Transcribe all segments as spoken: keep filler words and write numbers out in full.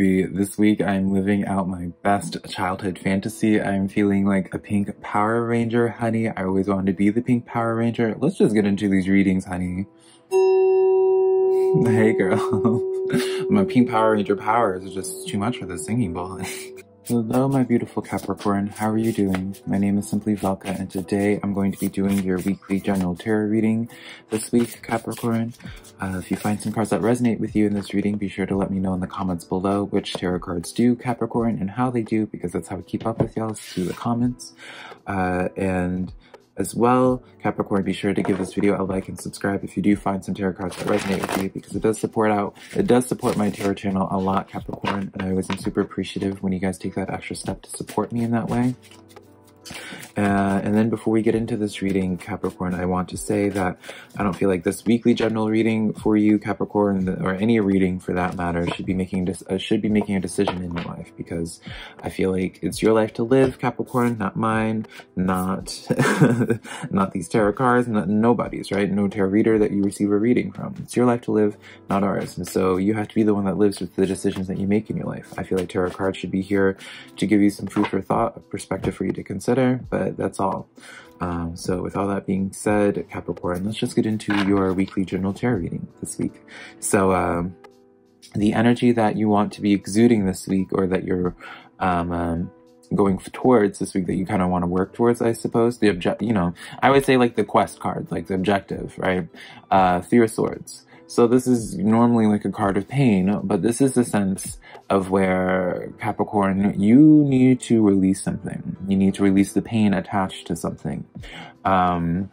The this week I'm living out my best childhood fantasy. I'm feeling like a pink Power Ranger, honey. I always wanted to be the pink Power Ranger. Let's just get into these readings, honey. Hey girl. My pink Power Ranger powers is just too much for the singing bowl. Hello my beautiful Capricorn, how are you doing? My name is SimplyVelca and today I'm going to be doing your weekly general tarot reading this week, Capricorn. Uh, if you find some cards that resonate with you in this reading, be sure to let me know in the comments below which tarot cards do, Capricorn, and how they do, because that's how we keep up with y'all, is through the comments. Uh, and as well, Capricorn, be sure to give this video a like and subscribe if you do find some tarot cards that resonate with you, because it does support out, it does support my tarot channel a lot, Capricorn, and I always am super appreciative when you guys take that extra step to support me in that way. Uh, and then before we get into this reading, Capricorn, I want to say that I don't feel like this weekly general reading for you, Capricorn, or any reading for that matter, should be making uh, should be making a decision in your life, because I feel like it's your life to live, Capricorn, not mine, not not these tarot cards, not nobody's, right? No tarot reader that you receive a reading from. It's your life to live, not ours, and so you have to be the one that lives with the decisions that you make in your life. I feel like tarot cards should be here to give you some food for thought, a perspective for you to consider, but that's all. Um, so with all that being said, Capricorn, let's just get into your weekly general tarot reading this week. So um, the energy that you want to be exuding this week, or that you're um, um, going towards this week, that you kind of want to work towards, I suppose, the object, you know, I would say like the quest card, like the objective, right? Uh, Three of Swords. So this is normally like a card of pain, but this is the sense of where, Capricorn, you need to release something. You need to release the pain attached to something. Um,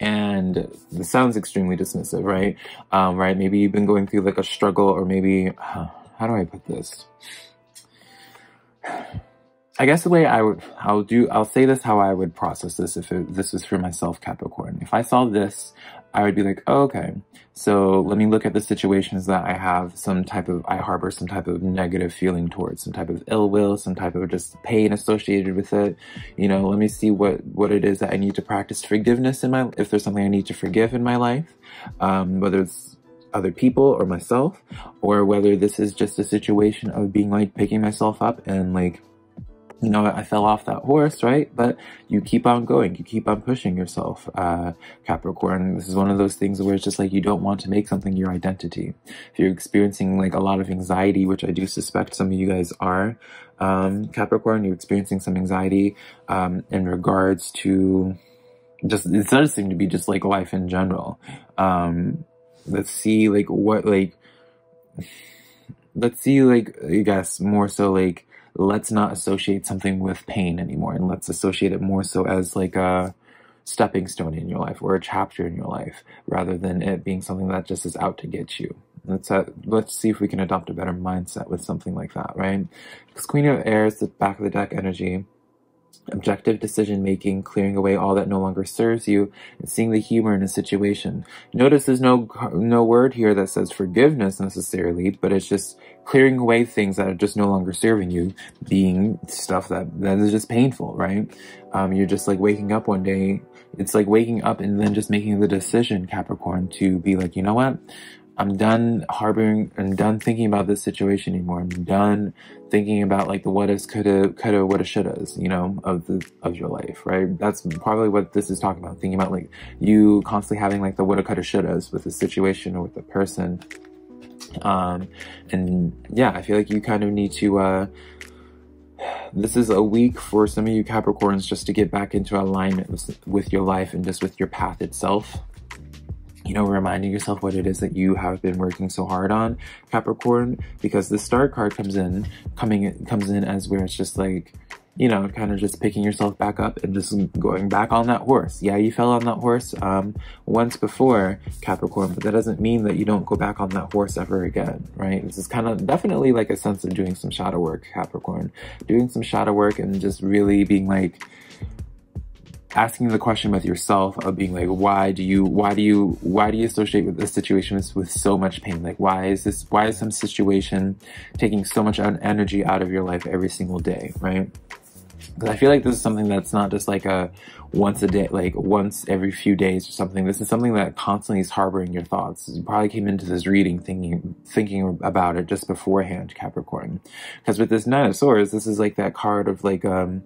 and this sounds extremely dismissive, right? Um, right? Maybe you've been going through like a struggle, or maybe, uh, how do I put this? I guess the way I would, I'll do, I'll say this how I would process this if it, this was for myself, Capricorn. If I saw this, I would be like, oh, okay, so let me look at the situations that I have some type of, I harbor some type of negative feeling towards, some type of ill will, some type of just pain associated with it. You know, let me see what, what it is that I need to practice forgiveness in my, if there's something I need to forgive in my life, um, whether it's other people or myself, or whether this is just a situation of being like picking myself up and like, you know, I fell off that horse, right? But you keep on going. You keep on pushing yourself, uh, Capricorn. This is one of those things where it's just like you don't want to make something your identity. If you're experiencing like a lot of anxiety, which I do suspect some of you guys are, um, Capricorn, you're experiencing some anxiety um, in regards to just, it does seem to be just like life in general. Um, let's see, like what, like, let's see, like, I guess more so like, let's not associate something with pain anymore, and let's associate it more so as like a stepping stone in your life or a chapter in your life, rather than it being something that just is out to get you. Let's uh, let's see if we can adopt a better mindset with something like that, right? Because Queen of Airs, the back of the deck energy, objective decision making, clearing away all that no longer serves you, and seeing the humor in a situation. Notice there's no no word here that says forgiveness necessarily, but it's just clearing away things that are just no longer serving you, being stuff that that is just painful, right? Um, you're just like waking up one day. It's like waking up and then just making the decision, Capricorn, to be like, you know what? I'm done harboring, I'm done thinking about this situation anymore. I'm done thinking about like the what ifs, coulda, coulda, woulda, shouldas, you know, of the of your life, right? That's probably what this is talking about. Thinking about like you constantly having like the woulda, coulda, shouldas with a situation or with a person. Um, and yeah, I feel like you kind of need to, uh, this is a week for some of you Capricorns just to get back into alignment with, with your life and just with your path itself. You know, reminding yourself what it is that you have been working so hard on, Capricorn, because the Star card comes in, coming comes in as where it's just like, you know, kind of just picking yourself back up and just going back on that horse. Yeah, you fell on that horse um, once before, Capricorn, but that doesn't mean that you don't go back on that horse ever again, right? This is kind of definitely like a sense of doing some shadow work, Capricorn, doing some shadow work and just really being like, asking the question with yourself of being like, why do you, why do you, why do you associate with this situation with, with so much pain? Like, why is this, why is some situation taking so much energy out of your life every single day, right? Because I feel like this is something that's not just like a once a day, like once every few days or something. This is something that constantly is harboring your thoughts. You probably came into this reading thinking thinking about it just beforehand, Capricorn. Because with this Nine of Swords, this is like that card of like um,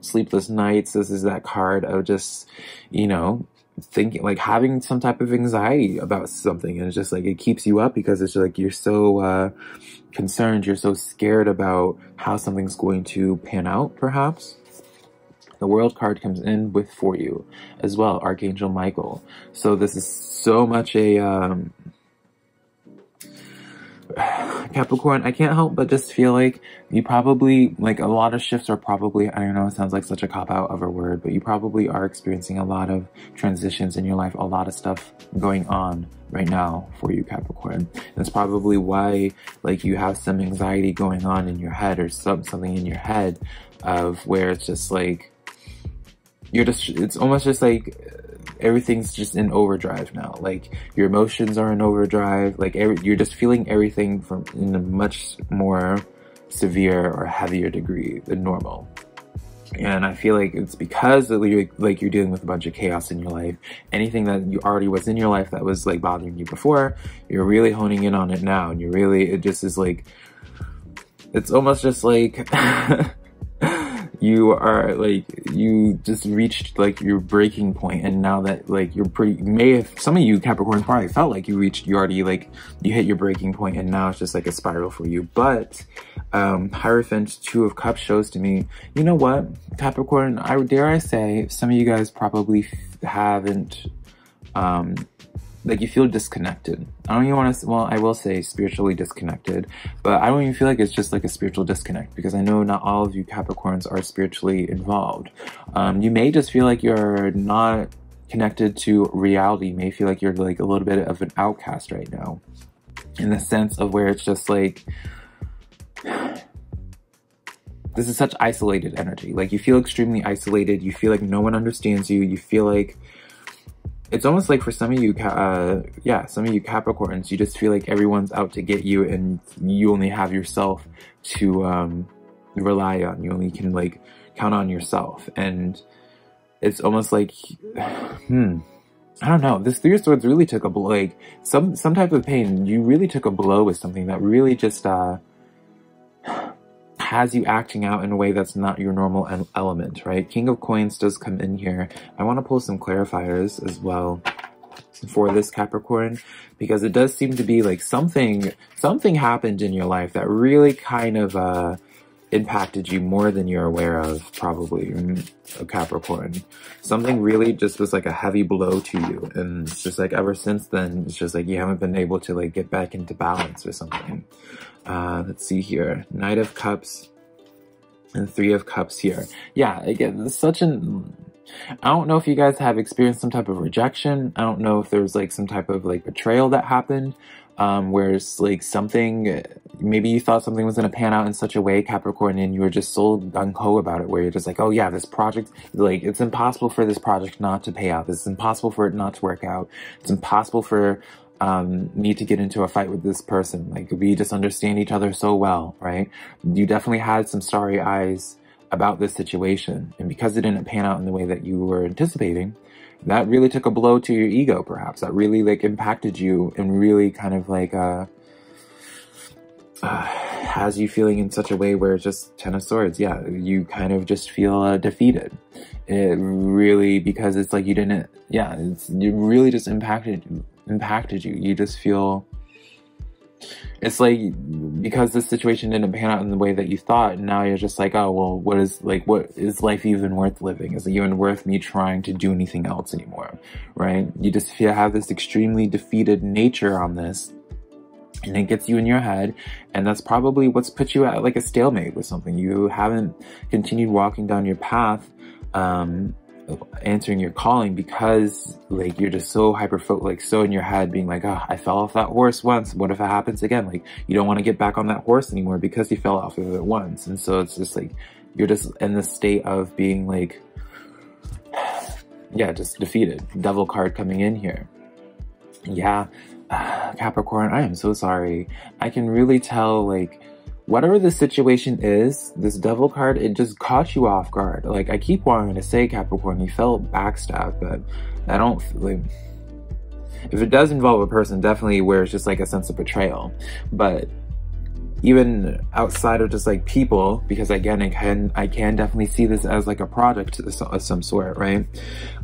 sleepless nights. This is that card of just, you know, thinking, like having some type of anxiety about something, and it's just like it keeps you up because it's like you're so uh concerned, you're so scared about how something's going to pan out. Perhaps the World card comes in with for you as well, Archangel Michael. So this is so much a um Capricorn, I can't help but just feel like you probably, like a lot of shifts are probably, I don't know, it sounds like such a cop-out of a word, but you probably are experiencing a lot of transitions in your life, a lot of stuff going on right now for you, Capricorn. That's probably why, like, you have some anxiety going on in your head, or some, something in your head of where it's just like, you're just, it's almost just like, everything's just in overdrive now. Like your emotions are in overdrive. Like every, you're just feeling everything from in a much more severe or heavier degree than normal. And I feel like it's because you're, like you're dealing with a bunch of chaos in your life. Anything that you already was in your life that was like bothering you before, you're really honing in on it now. And you're really, it just is like, it's almost just like, you are like, you just reached like your breaking point, and now that like you're pretty, may have, some of you Capricorn probably felt like you reached, you already like, you hit your breaking point, and now it's just like a spiral for you. But um Hierophant, Two of Cups shows to me, you know what, Capricorn, I dare I say, some of you guys probably haven't, um like you feel disconnected. I don't even want to, well, I will say spiritually disconnected, but I don't even feel like it's just like a spiritual disconnect, because I know not all of you Capricorns are spiritually involved. Um, you may just feel like you're not connected to reality. You may feel like you're like a little bit of an outcast right now, in the sense of where it's just like, this is such isolated energy. Like you feel extremely isolated. You feel like no one understands you. You feel like, it's almost like for some of you, uh, yeah, some of you Capricorns, you just feel like everyone's out to get you, and you only have yourself to um, rely on. You only can like count on yourself, and it's almost like, hmm, I don't know. This Three of Swords really took a blow, like some some type of pain. You really took a blow with something that really just uh, has you acting out in a way that's not your normal element, right? King of Coins does come in here. I want to pull some clarifiers as well for this Capricorn, because it does seem to be like something, something happened in your life that really kind of uh, impacted you more than you're aware of, probably, a Capricorn. Something really just was like a heavy blow to you, and it's just like ever since then, it's just like you haven't been able to like get back into balance or something. Uh, let's see here, Knight of Cups and Three of Cups here. Yeah, again, such an, I don't know if you guys have experienced some type of rejection. I don't know if there's like some type of like betrayal that happened, um, where it's like something, maybe you thought something was going to pan out in such a way, Capricorn, and you were just so gung-ho about it, where you're just like, oh yeah, this project, like it's impossible for this project not to pay out. It's impossible for it not to work out. It's impossible for um me to get into a fight with this person. Like we just understand each other so well, right? You definitely had some starry eyes about this situation, and because it didn't pan out in the way that you were anticipating, that really took a blow to your ego, perhaps. That really like impacted you, and really kind of like uh, uh has you feeling in such a way where it's just Ten of Swords. Yeah, you kind of just feel uh, defeated. It really, because it's like you didn't, yeah, it's, it really just impacted you. impacted you. You just feel, it's like, because this situation didn't pan out in the way that you thought, and now you're just like, oh, well, what is, like, what is life even worth living? Is it even worth me trying to do anything else anymore, right? You just feel, have this extremely defeated nature on this, and it gets you in your head, and that's probably what's put you at, like, a stalemate with something. You haven't continued walking down your path, um, answering your calling, because like you're just so hyper focused, like so in your head, being like, oh, I fell off that horse once, what if it happens again? Like you don't want to get back on that horse anymore because you fell off of it once. And so it's just like you're just in this state of being like, yeah, just defeated. Devil card coming in here. Yeah, Capricorn, I am so sorry. I can really tell, like whatever the situation is, this devil card, it just caught you off guard. Like, I keep wanting to say, Capricorn, you felt backstabbed, but I don't, like, if it does involve a person, definitely where it's just like a sense of betrayal. But even outside of just like people, because again, I can, I can definitely see this as like a project of some sort, right?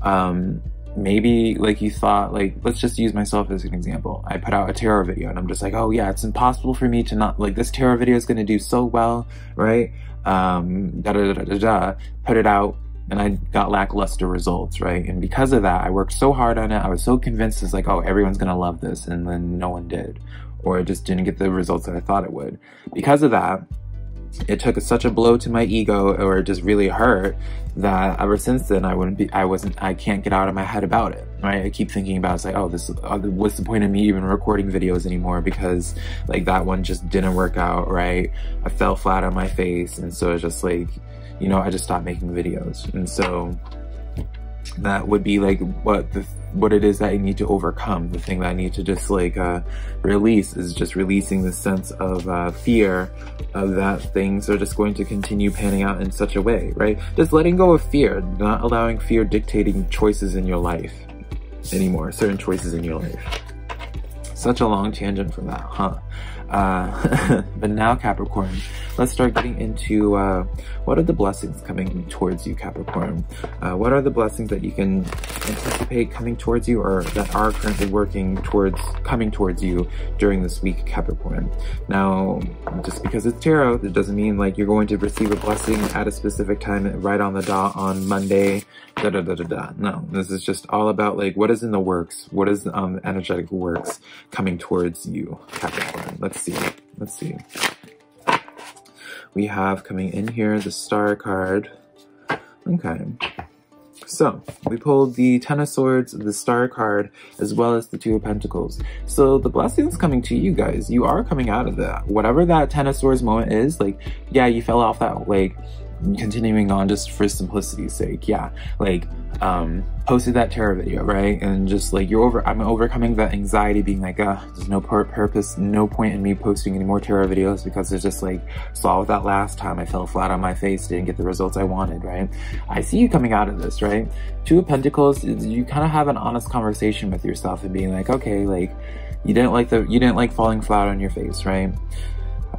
Um, maybe like you thought, like, let's just use myself as an example. I put out a tarot video and I'm just like, oh yeah, it's impossible for me to not, like, this tarot video is going to do so well, right? Um, da, da da da da da, put it out. And I got lackluster results, right? And because of that, I worked so hard on it. I was so convinced it's like, oh, everyone's going to love this. And then no one did, or I just didn't get the results that I thought it would. Because of that, it took such a blow to my ego, or it just really hurt, that ever since then, I wouldn't be, I wasn't, I can't get out of my head about it, right? I keep thinking about it, it's like, oh, this, uh, what's the point of me even recording videos anymore? Because like that one just didn't work out, right? I fell flat on my face. And so it's just like, you know, I just stopped making videos. And so that would be like what the, what it is that I need to overcome. The thing that I need to just like uh, release is just releasing the sense of uh, fear of that things are just going to continue panning out in such a way, right? Just letting go of fear, not allowing fear dictating choices in your life anymore, certain choices in your life. Such a long tangent from that, huh? Uh, but now, Capricorn, let's start getting into uh, what are the blessings coming towards you, Capricorn? Uh, what are the blessings that you can anticipate coming towards you, or that are currently working towards coming towards you during this week, Capricorn? Now, just because it's tarot, it doesn't mean like you're going to receive a blessing at a specific time right on the dot on Monday. Da da da da da. No, this is just all about like what is in the works, what is um energetic works coming towards you, Capricorn. Let's see. Let's see. We have coming in here the Star card. Okay. So we pulled the Ten of Swords, the Star card, as well as the Two of Pentacles. So the blessings coming to you guys, you are coming out of that. Whatever that Ten of Swords moment is, like, yeah, you fell off that, like, continuing on just for simplicity's sake, yeah, like um posted that terror video, right? And just like you're over, I'm overcoming that anxiety, being like, uh there's no pur purpose no point in me posting any more terror videos, because it's just like, saw that last time, I fell flat on my face, didn't get the results I wanted, right? I see you coming out of this, right? Two of Pentacles, you kind of have an honest conversation with yourself and being like, okay, like you didn't like the you didn't like falling flat on your face, right?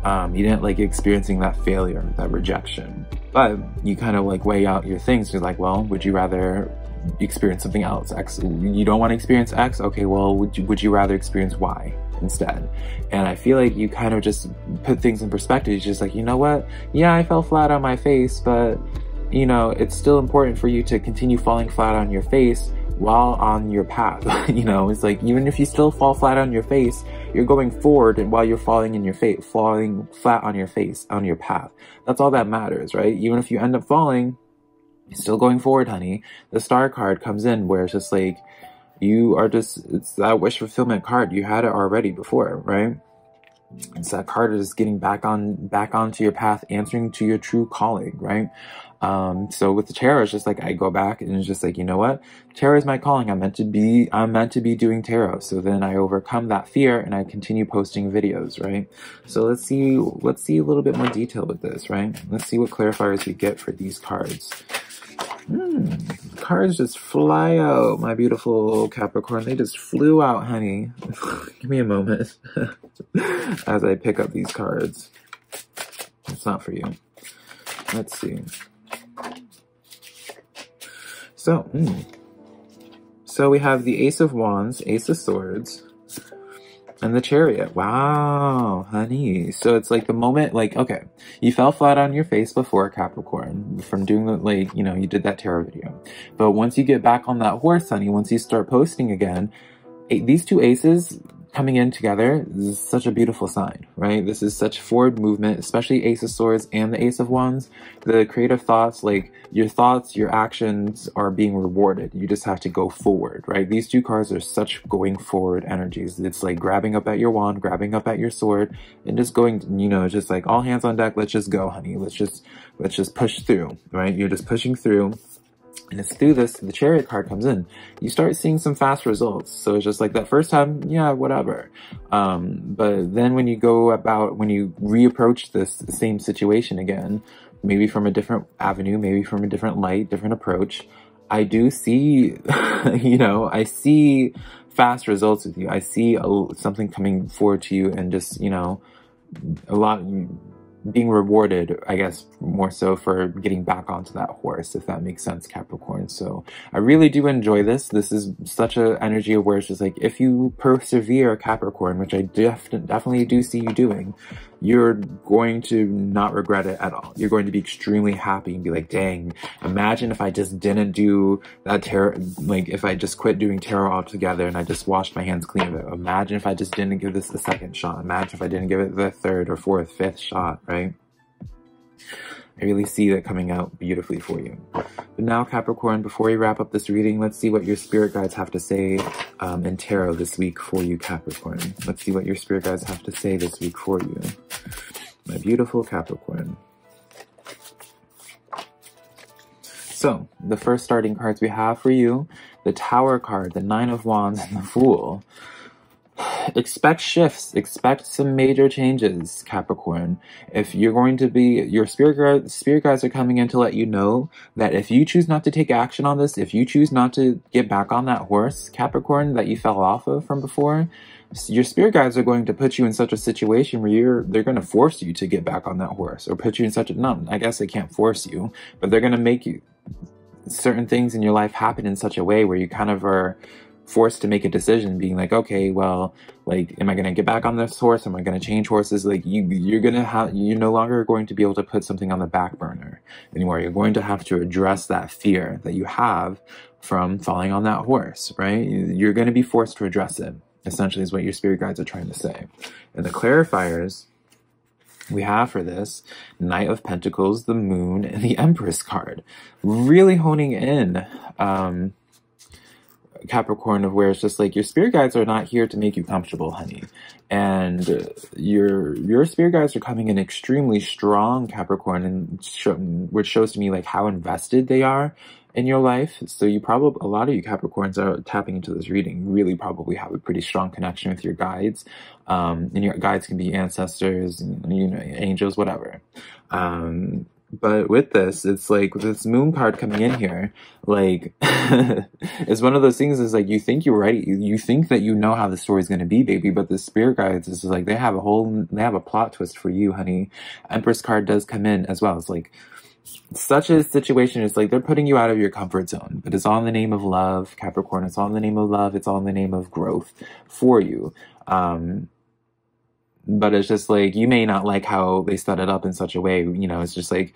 Um, you didn't like experiencing that failure, that rejection, but you kind of like weigh out your things. You're like, well, would you rather experience something else? X, you don't want to experience X. Okay, well, would you, would you rather experience Y instead? And I feel like you kind of just put things in perspective. You're just like, you know what? Yeah, I fell flat on my face, but you know, it's still important for you to continue falling flat on your face while on your path. You know, it's like, even if you still fall flat on your face, you're going forward, and while you're falling in your face, falling flat on your face, on your path. That's all that matters, right? Even if you end up falling, you're still going forward, honey. The Star card comes in where it's just like, you are just, it's that wish fulfillment card. You had it already before, right? It's that card of just getting back on, back onto your path, answering to your true calling, right? Um, so with the tarot, it's just like, I go back and it's just like, you know what? Tarot is my calling. I'm meant to be, I'm meant to be doing tarot. So then I overcome that fear and I continue posting videos, right? So let's see, let's see a little bit more detail with this, right? Let's see what clarifiers we get for these cards. Hmm, cards just fly out, my beautiful Capricorn. They just flew out, honey. Give me a moment as I pick up these cards. It's not for you. Let's see. So, mm. so we have the Ace of Wands, Ace of Swords, and the Chariot. Wow, honey. So it's like the moment, like, okay, you fell flat on your face before, Capricorn, from doing the, like, you know, you did that tarot video. But once you get back on that horse, honey, once you start posting again, these two aces coming in together, this is such a beautiful sign, right? This is such forward movement, especially Ace of Swords and the Ace of Wands. The creative thoughts, like your thoughts, your actions are being rewarded. You just have to go forward, right? These two cards are such going forward energies. It's like grabbing up at your wand, grabbing up at your sword, and just going, you know, just like all hands on deck. Let's just go, honey. Let's just, let's just push through, right? You're just pushing through. And it's through this, the Chariot card comes in. You start seeing some fast results. So it's just like that first time, yeah, whatever. Um, but then when you go about, when you reapproach this same situation again, maybe from a different avenue, maybe from a different light, different approach, I do see, you know, I see fast results with you. I see a, something coming forward to you and just, you know, a lot being rewarded, I guess, more so for getting back onto that horse, if that makes sense, Capricorn. So I really do enjoy this. This is such an energy where it's just like, if you persevere, Capricorn, which I def definitely do see you doing, you're going to not regret it at all. You're going to be extremely happy and be like, dang, imagine if I just didn't do that tarot, like if I just quit doing tarot altogether and I just washed my hands clean of it. Imagine if I just didn't give this the second shot. Imagine if I didn't give it the third or fourth, fifth shot, right? Right? I really see that coming out beautifully for you. But now, Capricorn, before we wrap up this reading, let's see what your spirit guides have to say um, in tarot this week for you, Capricorn. Let's see what your spirit guides have to say this week for you, my beautiful Capricorn. So, the first starting cards we have for you, the Tower card, the Nine of Wands, and the Fool. Expect shifts, expect some major changes, Capricorn. If you're going to be, your spirit, spirit guides are coming in to let you know that if you choose not to take action on this, if you choose not to get back on that horse, Capricorn, that you fell off of from before, your spirit guides are going to put you in such a situation where you're, they're going to force you to get back on that horse, or put you in such a, no, I guess they can't force you, but they're going to make you, certain things in your life happen in such a way where you kind of are forced to make a decision, being like, okay, well, like, am I going to get back on this horse? Am I going to change horses? Like, you, you're going to have, you're no longer going to be able to put something on the back burner anymore. You're going to have to address that fear that you have from falling on that horse, right? You're going to be forced to address it, essentially, is what your spirit guides are trying to say. And the clarifiers we have for this, Knight of Pentacles, the Moon, and the Empress card. Really honing in, um, Capricorn, of where it's just like, your spirit guides are not here to make you comfortable, honey, and your your spirit guides are coming in extremely strong, Capricorn, and sh which shows to me like how invested they are in your life. So you probably, a lot of you Capricorns are tapping into this reading, really probably have a pretty strong connection with your guides, um and your guides can be ancestors, you know, angels, whatever. um But with this, it's like, with this Moon card coming in here, like, it's one of those things is like, you think you're ready, you think that you know how the story's going to be, baby, but the spirit guides is like, they have a whole, they have a plot twist for you, honey. Empress card does come in as well. It's like, such a situation, it's like they're putting you out of your comfort zone, but it's all in the name of love, Capricorn. It's all in the name of love. It's all in the name of growth for you. Um... But it's just like, you may not like how they set it up in such a way, you know, it's just like,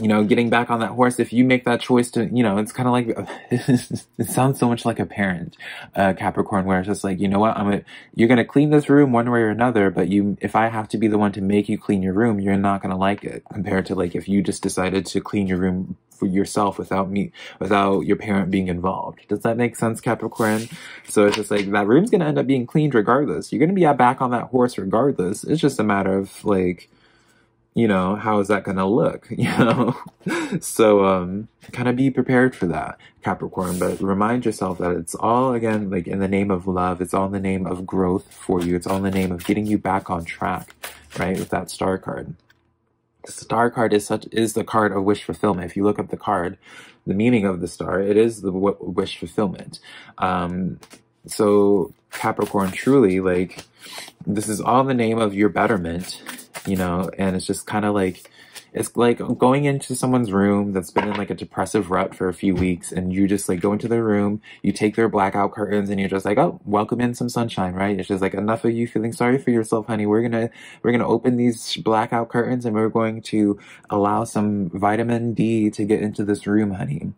you know, getting back on that horse, if you make that choice to, you know, it's kind of like, it sounds so much like a parent, uh, Capricorn, where it's just like, you know what, I'm gonna, you're going to clean this room one way or another, but you, if I have to be the one to make you clean your room, you're not going to like it, compared to like, if you just decided to clean your room for yourself without me, without your parent being involved. Does that make sense, Capricorn? So it's just like, that room's going to end up being cleaned regardless. You're going to be back on that horse regardless. It's just a matter of like, you know, how is that going to look, you know? So, um, kind of be prepared for that, Capricorn, but remind yourself that it's all, again, like, in the name of love. It's all in the name of growth for you. It's all in the name of getting you back on track, right, with that Star card. The Star card is such is the card of wish fulfillment. If you look up the card, the meaning of the star, it is the w wish fulfillment. Um, so, Capricorn, truly, like, this is all in the name of your betterment, you know, and it's just kind of like, it's like going into someone's room that's been in like a depressive rut for a few weeks, and you just like go into their room, you take their blackout curtains, and you're just like, oh, welcome in some sunshine, right? It's just like, enough of you feeling sorry for yourself, honey. We're gonna, we're gonna open these blackout curtains, and we're going to allow some vitamin D to get into this room, honey.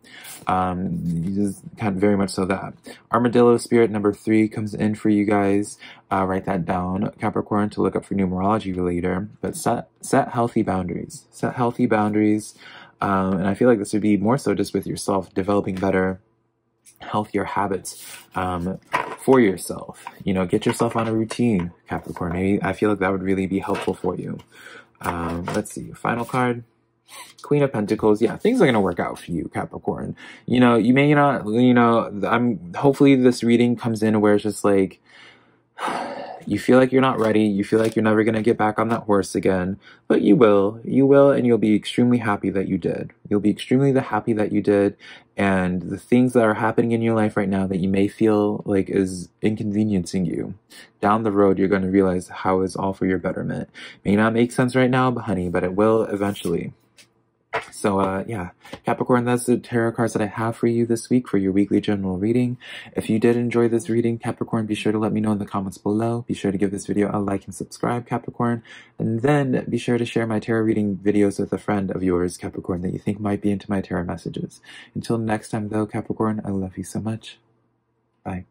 Um, you just kind of very much so that. Armadillo spirit number three comes in for you guys. Uh, write that down, Capricorn, to look up for numerology later. But set set healthy boundaries. Set healthy boundaries. Um, and I feel like this would be more so just with yourself, developing better, healthier habits um, for yourself. You know, get yourself on a routine, Capricorn. Maybe I feel like that would really be helpful for you. Um, let's see, final card. Queen of Pentacles. Yeah, things are going to work out for you, Capricorn. You know, you may not, you know, I'm hopefully this reading comes in where it's just like, you feel like you're not ready. You feel like you're never going to get back on that horse again, but you will, you will, and you'll be extremely happy that you did. You'll be extremely the happy that you did. And the things that are happening in your life right now that you may feel like is inconveniencing you, down the road, you're going to realize how it's all for your betterment. May not make sense right now, but honey, but it will eventually. So, uh, yeah, Capricorn, that's the tarot cards that I have for you this week for your weekly general reading. If you did enjoy this reading, Capricorn, be sure to let me know in the comments below. Be sure to give this video a like and subscribe, Capricorn. And then be sure to share my tarot reading videos with a friend of yours, Capricorn, that you think might be into my tarot messages. Until next time, though, Capricorn, I love you so much. Bye.